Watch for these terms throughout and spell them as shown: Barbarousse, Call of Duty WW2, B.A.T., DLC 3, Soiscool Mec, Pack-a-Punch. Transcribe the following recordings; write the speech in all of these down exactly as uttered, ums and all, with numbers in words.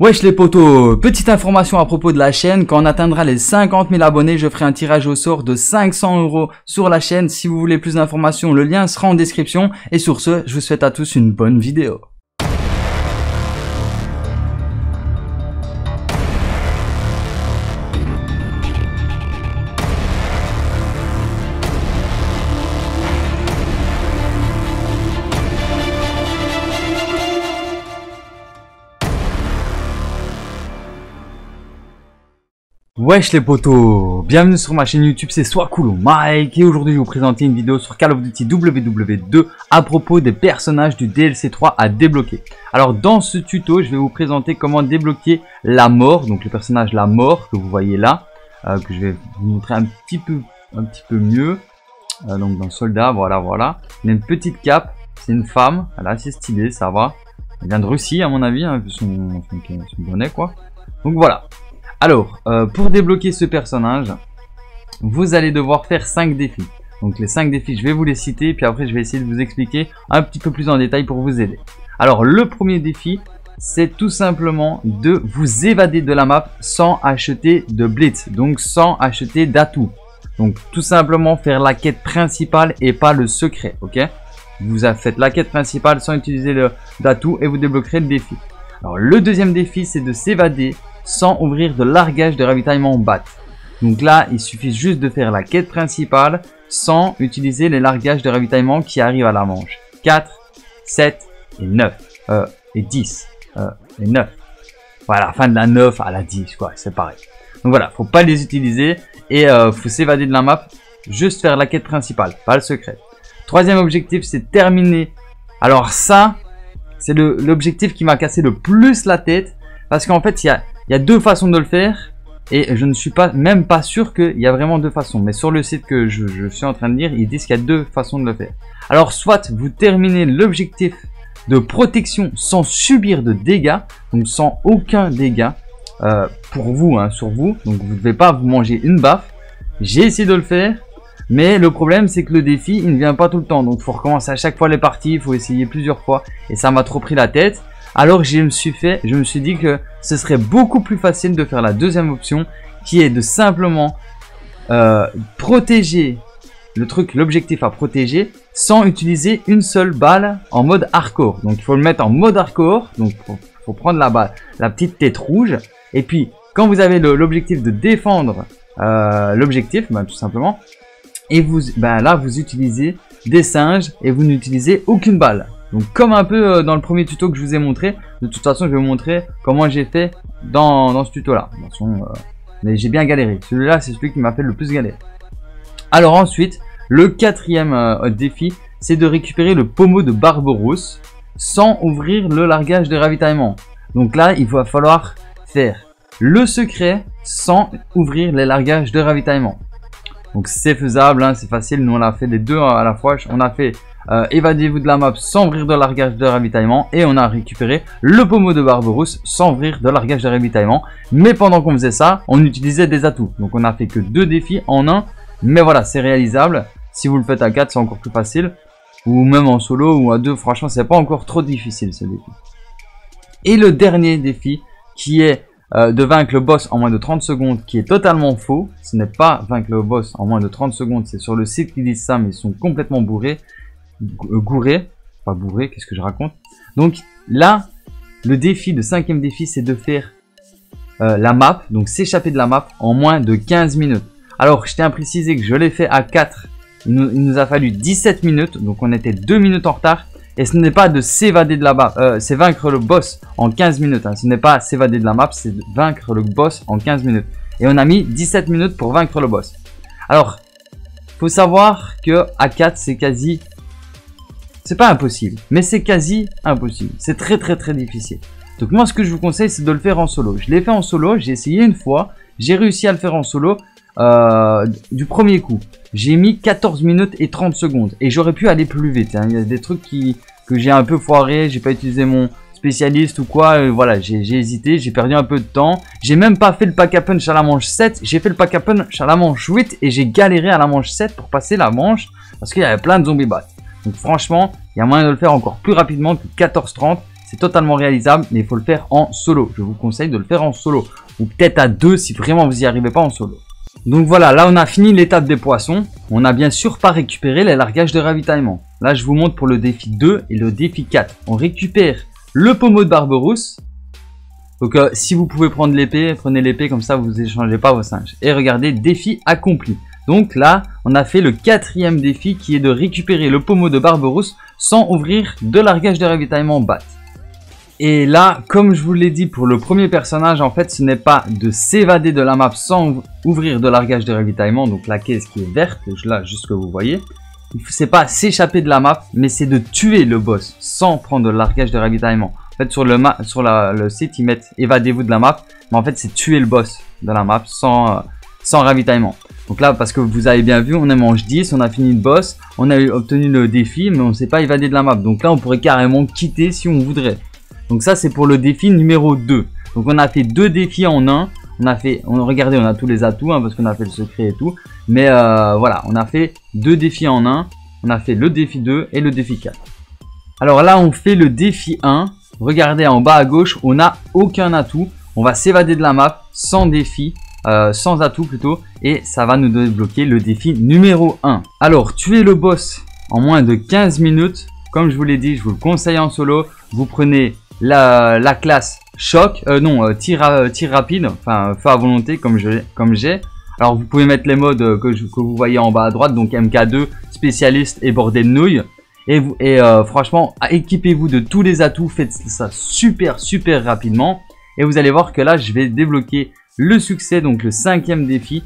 Wesh les potos, petite information à propos de la chaîne, quand on atteindra les cinquante mille abonnés, je ferai un tirage au sort de cinq cents euros sur la chaîne. Si vous voulez plus d'informations, le lien sera en description. Et sur ce, je vous souhaite à tous une bonne vidéo. Wesh les potos, bienvenue sur ma chaîne YouTube, c'est Soiscool Mec et aujourd'hui je vais vous présenter une vidéo sur Call of Duty W W deux à propos des personnages du D L C trois à débloquer. Alors dans ce tuto, je vais vous présenter comment débloquer la mort, donc le personnage la mort que vous voyez là, euh, que je vais vous montrer un petit peu, un petit peu mieux. Euh, donc dans soldat, voilà, voilà. Il a une petite cape, c'est une femme, elle est assez stylée, ça va. Elle vient de Russie à mon avis, hein, vu son, son, son, son bonnet quoi. Donc voilà. Alors, euh, pour débloquer ce personnage, vous allez devoir faire cinq défis. Donc les cinq défis, je vais vous les citer, puis après je vais essayer de vous expliquer un petit peu plus en détail pour vous aider. Alors, le premier défi, c'est tout simplement de vous évader de la map sans acheter de blitz, donc sans acheter d'atouts. Donc tout simplement faire la quête principale et pas le secret, ok? Vous faites la quête principale sans utiliser le d'atout et vous débloquerez le défi. Alors, le deuxième défi, c'est de s'évader sans ouvrir de largage de ravitaillement B A T. Donc là, il suffit juste de faire la quête principale sans utiliser les largages de ravitaillement qui arrivent à la manche. quatre, sept et neuf. Euh, et dix. Euh, et neuf. Voilà, fin de la neuf à la dix, quoi, c'est pareil. Donc voilà, faut pas les utiliser et euh, faut s'évader de la map, juste faire la quête principale, pas le secret. Troisième objectif, c'est terminer. Alors ça, c'est l'objectif qui m'a cassé le plus la tête parce qu'en fait, il y a... Il y a deux façons de le faire et je ne suis pas même pas sûr qu'il y a vraiment deux façons. Mais sur le site que je, je suis en train de lire, ils disent qu'il y a deux façons de le faire. Alors soit vous terminez l'objectif de protection sans subir de dégâts, donc sans aucun dégât euh, pour vous, hein, sur vous. Donc vous ne devez pas vous manger une baffe. J'ai essayé de le faire, mais le problème c'est que le défi il ne vient pas tout le temps. Donc il faut recommencer à chaque fois les parties, il faut essayer plusieurs fois et ça m'a trop pris la tête. Alors je me suis fait, je me suis dit que ce serait beaucoup plus facile de faire la deuxième option qui est de simplement euh, protéger le truc, l'objectif à protéger sans utiliser une seule balle en mode hardcore. Donc il faut le mettre en mode hardcore, donc il faut, faut prendre la balle, la petite tête rouge et puis quand vous avez l'objectif de défendre euh, l'objectif, ben, tout simplement, et vous, ben, là vous utilisez des singes et vous n'utilisez aucune balle. Donc comme un peu dans le premier tuto que je vous ai montré, de toute façon je vais vous montrer comment j'ai fait dans, dans ce tuto là. De toute façon, euh, mais j'ai bien galéré, celui-là c'est celui qui m'a fait le plus galérer. Alors ensuite, le quatrième euh, défi, c'est de récupérer le pommeau de Barbarousse sans ouvrir le largage de ravitaillement. Donc là il va falloir faire le secret sans ouvrir les largages de ravitaillement. Donc c'est faisable, hein, c'est facile, nous on a fait les deux à la fois, on a fait... Euh, évadez-vous de la map sans ouvrir de largage de ravitaillement et on a récupéré le pommeau de Barbarousse sans ouvrir de largage de ravitaillement. Mais pendant qu'on faisait ça, on utilisait des atouts. Donc on a fait que deux défis en un. Mais voilà, c'est réalisable. Si vous le faites à quatre, c'est encore plus facile. Ou même en solo ou à deux, franchement, c'est pas encore trop difficile ce défi. Et le dernier défi qui est euh, de vaincre le boss en moins de trente secondes, qui est totalement faux. Ce n'est pas vaincre le boss en moins de trente secondes. C'est sur le site qu'ils disent ça, mais ils sont complètement bourrés. Gouré, pas bourré, qu'est-ce que je raconte. Donc là, le défi, le cinquième défi, c'est de faire euh, la map, donc s'échapper de la map en moins de quinze minutes. Alors, je tiens à préciser que je l'ai fait à quatre, il nous, il nous a fallu dix-sept minutes, donc on était deux minutes en retard. Et ce n'est pas de s'évader de la map, euh, c'est vaincre le boss en quinze minutes. Hein. Ce n'est pas s'évader de la map, c'est vaincre le boss en quinze minutes. Et on a mis dix-sept minutes pour vaincre le boss. Alors, faut savoir que à quatre, c'est quasi... C'est pas impossible, mais c'est quasi impossible. C'est très très très difficile. Donc moi ce que je vous conseille c'est de le faire en solo. Je l'ai fait en solo, j'ai essayé une fois. J'ai réussi à le faire en solo euh, du premier coup. J'ai mis quatorze minutes et trente secondes. Et j'aurais pu aller plus vite. Hein. Il y a des trucs qui, que j'ai un peu foiré. J'ai pas utilisé mon spécialiste ou quoi. Euh, voilà, j'ai hésité, j'ai perdu un peu de temps. J'ai même pas fait le pack-a-punch à la manche sept. J'ai fait le pack-a-punch à la manche huit. Et j'ai galéré à la manche sept pour passer la manche. Parce qu'il y avait plein de zombies bats. Donc franchement, il y a moyen de le faire encore plus rapidement que quatorze trente c'est totalement réalisable, mais il faut le faire en solo. Je vous conseille de le faire en solo, ou peut-être à deux si vraiment vous n'y arrivez pas en solo. Donc voilà, là on a fini l'étape des poissons. On n'a bien sûr pas récupéré les largages de ravitaillement. Là je vous montre pour le défi deux et le défi quatre. On récupère le pommeau de Barberousse. Donc euh, si vous pouvez prendre l'épée, prenez l'épée, comme ça vous échangez pas vos singes. Et regardez, défi accompli. Donc là, on a fait le quatrième défi qui est de récupérer le pommeau de Barberousse sans ouvrir de largage de ravitaillement B A T. Et là, comme je vous l'ai dit pour le premier personnage, en fait, ce n'est pas de s'évader de la map sans ouvrir de largage de ravitaillement, donc la caisse qui est verte, là, juste que vous voyez. C'est pas s'échapper de la map, mais c'est de tuer le boss sans prendre de largage de ravitaillement. En fait, sur le, sur la, le site, ils mettent évadez-vous de la map, mais en fait, c'est tuer le boss de la map sans, euh, sans ravitaillement. Donc là, parce que vous avez bien vu, on est manche dix, on a fini le boss, on a obtenu le défi, mais on ne s'est pas évadé de la map. Donc là, on pourrait carrément quitter si on voudrait. Donc ça, c'est pour le défi numéro deux. Donc on a fait deux défis en un. On a fait, on, regardez, on a tous les atouts, hein, parce qu'on a fait le secret et tout. Mais euh, voilà, on a fait deux défis en un. On a fait le défi deux et le défi quatre. Alors là, on fait le défi un. Regardez, en bas à gauche, on n'a aucun atout. On va s'évader de la map sans défi. Euh, sans atout plutôt, et ça va nous débloquer le défi numéro un. Alors, tuer le boss en moins de quinze minutes, comme je vous l'ai dit, je vous le conseille en solo. Vous prenez la, la classe choc, euh, non, euh, tir, euh, tir rapide, enfin feu à volonté comme j'ai. Comme Alors, vous pouvez mettre les modes que, je, que vous voyez en bas à droite, donc M K deux, spécialiste et bordel de nouilles. Et, vous, et euh, franchement, équipez-vous de tous les atouts, faites ça super, super rapidement. Et vous allez voir que là, je vais débloquer le succès, donc le cinquième défi,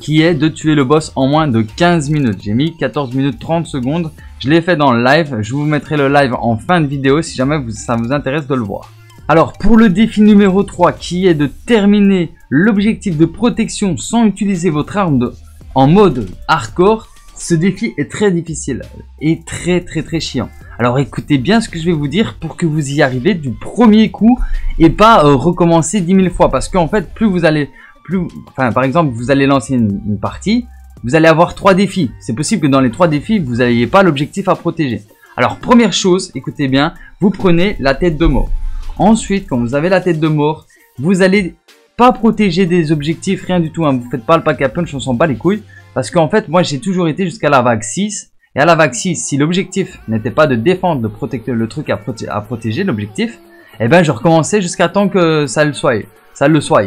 qui est de tuer le boss en moins de quinze minutes. J'ai mis quatorze minutes trente secondes. Je l'ai fait dans le live. Je vous mettrai le live en fin de vidéo si jamais vous, ça vous intéresse de le voir. Alors, pour le défi numéro trois, qui est de terminer l'objectif de protection sans utiliser votre arme de, en mode hardcore, ce défi est très difficile et très très très chiant. Alors écoutez bien ce que je vais vous dire pour que vous y arrivez du premier coup et pas euh, recommencer dix mille fois. Parce qu'en fait, plus vous allez, plus, enfin, par exemple, vous allez lancer une, une partie, vous allez avoir trois défis. C'est possible que dans les trois défis, vous n'ayez pas l'objectif à protéger. Alors première chose, écoutez bien, vous prenez la tête de mort. Ensuite, quand vous avez la tête de mort, vous allez pas protéger des objectifs, rien du tout. Hein. Vous faites pas le pack à punch, on s'en bat les couilles. Parce qu'en fait, moi, j'ai toujours été jusqu'à la vague six. Et à la vague six, si l'objectif n'était pas de défendre, de protéger le truc à, proté à protéger, l'objectif, eh ben, je recommençais jusqu'à temps que ça le soit. Ça le soit.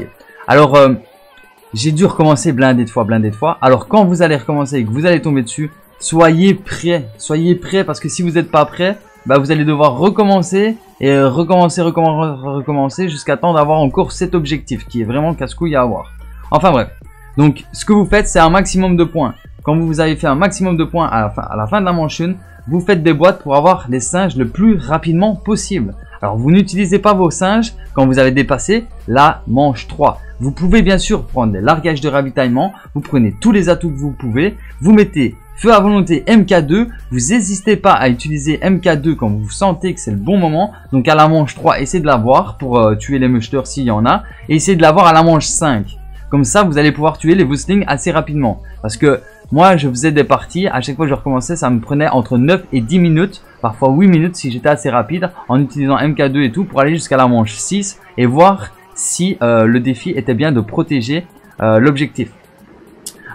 Alors, euh, j'ai dû recommencer blindé de fois, blindé de fois. Alors, quand vous allez recommencer et que vous allez tomber dessus, soyez prêts. Soyez prêts parce que si vous n'êtes pas prêts, bah, vous allez devoir recommencer et euh, recommencer, recommencer, recommencer jusqu'à temps d'avoir encore cet objectif qui est vraiment casse-couille à avoir. Enfin bref. Donc, ce que vous faites, c'est un maximum de points. Quand vous avez fait un maximum de points à la fin, à la fin de la manche un, vous faites des boîtes pour avoir les singes le plus rapidement possible. Alors, vous n'utilisez pas vos singes quand vous avez dépassé la manche trois. Vous pouvez bien sûr prendre les largages de ravitaillement. Vous prenez tous les atouts que vous pouvez. Vous mettez feu à volonté M K deux. Vous n'hésitez pas à utiliser M K deux quand vous sentez que c'est le bon moment. Donc, à la manche trois, essayez de l'avoir pour euh, tuer les mushters s'il y en a. Et essayez de l'avoir à la manche cinq. Comme ça, vous allez pouvoir tuer les Wustlings assez rapidement. Parce que moi, je faisais des parties. À chaque fois que je recommençais, ça me prenait entre neuf et dix minutes. Parfois huit minutes si j'étais assez rapide. En utilisant M K deux et tout pour aller jusqu'à la manche six. Et voir si euh, le défi était bien de protéger euh, l'objectif.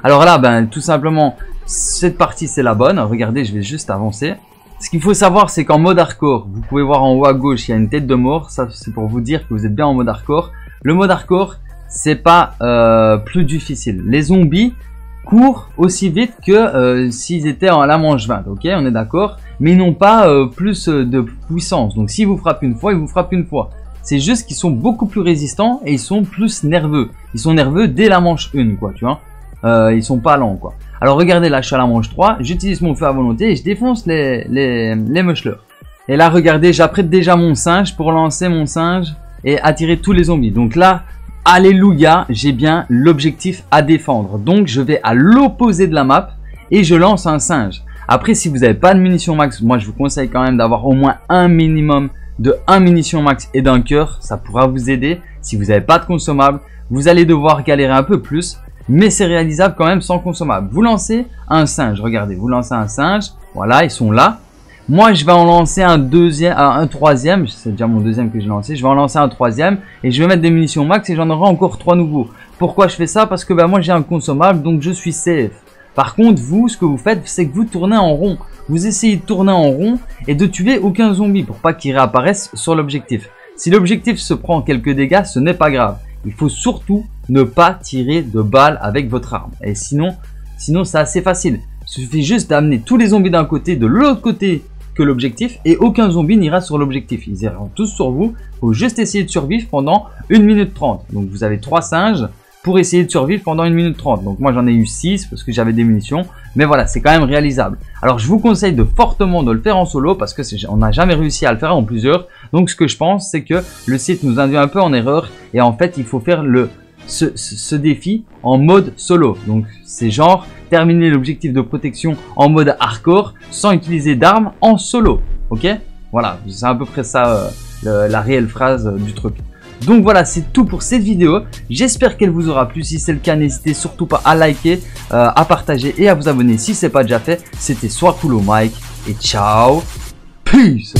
Alors là, ben, tout simplement, cette partie, c'est la bonne. Regardez, je vais juste avancer. Ce qu'il faut savoir, c'est qu'en mode hardcore, vous pouvez voir en haut à gauche, il y a une tête de mort. Ça, c'est pour vous dire que vous êtes bien en mode hardcore. Le mode hardcore... c'est pas euh, plus difficile. Les zombies courent aussi vite que euh, s'ils étaient à la manche vingt, ok, on est d'accord, mais ils n'ont pas euh, plus de puissance. Donc s'ils vous frappent une fois, ils vous frappent une fois. C'est juste qu'ils sont beaucoup plus résistants et ils sont plus nerveux. Ils sont nerveux dès la manche un, quoi, tu vois. Euh, ils sont pas lents, quoi. Alors regardez, là je suis à la manche trois, j'utilise mon feu à volonté et je défonce les, les, les mushlers. Et là regardez, j'apprête déjà mon singe pour lancer mon singe et attirer tous les zombies. Donc là, alléluia, j'ai bien l'objectif à défendre. Donc, je vais à l'opposé de la map et je lance un singe. Après, si vous n'avez pas de munitions max, moi, je vous conseille quand même d'avoir au moins un minimum de un munition max et d'un cœur. Ça pourra vous aider. Si vous n'avez pas de consommable, vous allez devoir galérer un peu plus. Mais c'est réalisable quand même sans consommable. Vous lancez un singe. Regardez, vous lancez un singe. Voilà, ils sont là. Moi, je vais en lancer un deuxième, un troisième. C'est déjà mon deuxième que j'ai lancé. Je vais en lancer un troisième et je vais mettre des munitions max et j'en aurai encore trois nouveaux. Pourquoi je fais ça? Parce que bah, moi, j'ai un consommable, donc je suis safe. Par contre, vous, ce que vous faites, c'est que vous tournez en rond. Vous essayez de tourner en rond et de tuer aucun zombie pour pas qu'il réapparaisse sur l'objectif. Si l'objectif se prend quelques dégâts, ce n'est pas grave. Il faut surtout ne pas tirer de balles avec votre arme. Et sinon, sinon c'est assez facile. Il suffit juste d'amener tous les zombies d'un côté, de l'autre côté que l'objectif, et aucun zombie n'ira sur l'objectif. Ils iront tous sur vous. Il faut juste essayer de survivre pendant une minute trente. Donc vous avez trois singes pour essayer de survivre pendant une minute trente. Donc moi j'en ai eu six parce que j'avais des munitions. Mais voilà, c'est quand même réalisable. Alors je vous conseille de fortement de le faire en solo parce qu'on n'a jamais réussi à le faire en plusieurs. Donc ce que je pense, c'est que le site nous induit un peu en erreur. Et en fait, il faut faire le, ce, ce, ce défi en mode solo. Donc c'est genre terminer l'objectif de protection en mode hardcore sans utiliser d'armes en solo. Ok? Voilà, c'est à peu près ça euh, le, la réelle phrase euh, du truc. Donc voilà, c'est tout pour cette vidéo. J'espère qu'elle vous aura plu. Si c'est le cas, n'hésitez surtout pas à liker, euh, à partager et à vous abonner si ce n'est pas déjà fait. C'était Soiscool Mec et ciao. Peace.